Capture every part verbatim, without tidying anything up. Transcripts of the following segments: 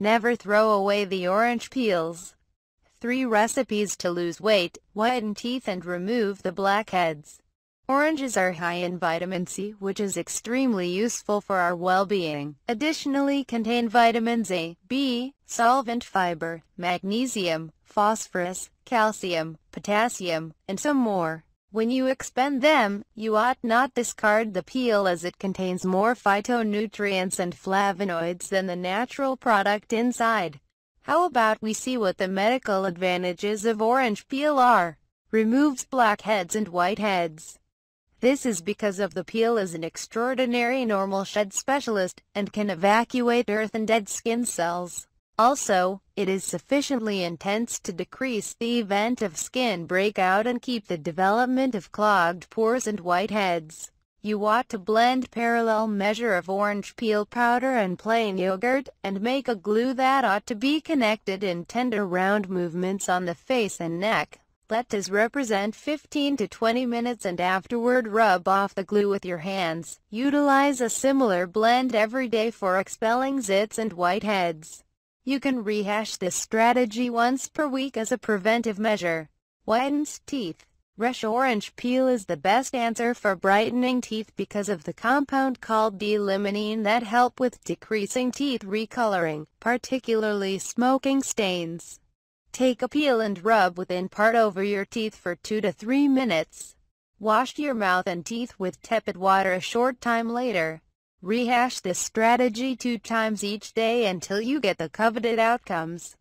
Never throw away the orange peels. three recipes to lose weight, whiten teeth and remove the blackheads. Oranges are high in vitamin C, which is extremely useful for our well-being. Additionally, contain vitamins A, B, solvent fiber, magnesium, phosphorus, calcium, potassium, and some more. When you expend them, you ought not discard the peel, as it contains more phytonutrients and flavonoids than the natural product inside. How about we see what the medical advantages of orange peel are? Removes blackheads and whiteheads. This is because of the peel is an extraordinary normal shed specialist and can evacuate earth and dead skin cells. Also, it is sufficiently intense to decrease the event of skin breakout and keep the development of clogged pores and whiteheads. You ought to blend parallel measure of orange peel powder and plain yogurt, and make a glue that ought to be connected in tender round movements on the face and neck. Let this represent fifteen to twenty minutes, and afterward rub off the glue with your hands. Utilize a similar blend every day for expelling zits and whiteheads. You can rehash this strategy once per week as a preventive measure. Whitens teeth. Fresh orange peel is the best answer for brightening teeth because of the compound called D-limonene that help with decreasing teeth recoloring, particularly smoking stains. Take a peel and rub within part over your teeth for two to three minutes. Wash your mouth and teeth with tepid water a short time later. Rehash this strategy two times each day until you get the coveted outcomes.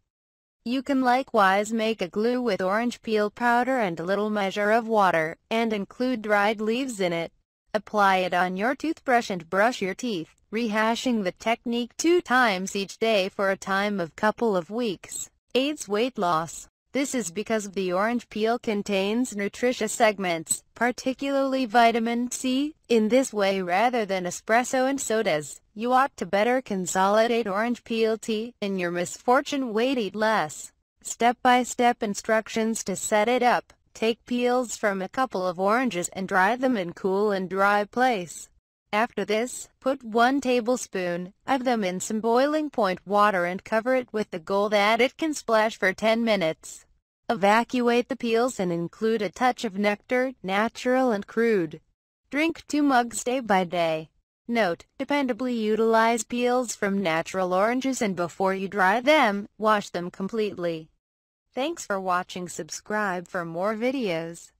You can likewise make a glue with orange peel powder and a little measure of water, and include dried leaves in it. Apply it on your toothbrush and brush your teeth, rehashing the technique two times each day for a time of couple of weeks. Aids weight loss. This is because the orange peel contains nutritious segments, particularly vitamin C. In this way, rather than espresso and sodas, you ought to better consolidate orange peel tea. In your misfortune weight, eat less. Step-by-step instructions to set it up. Take peels from a couple of oranges and dry them in cool and dry place. After this, put one tablespoon of them in some boiling point water and cover it with the goal that it can splash for ten minutes. Evacuate the peels and include a touch of nectar, natural and crude. Drink two mugs day by day. Note: dependably utilize peels from natural oranges, and before you dry them, wash them completely. Thanks for watching. Subscribe for more videos.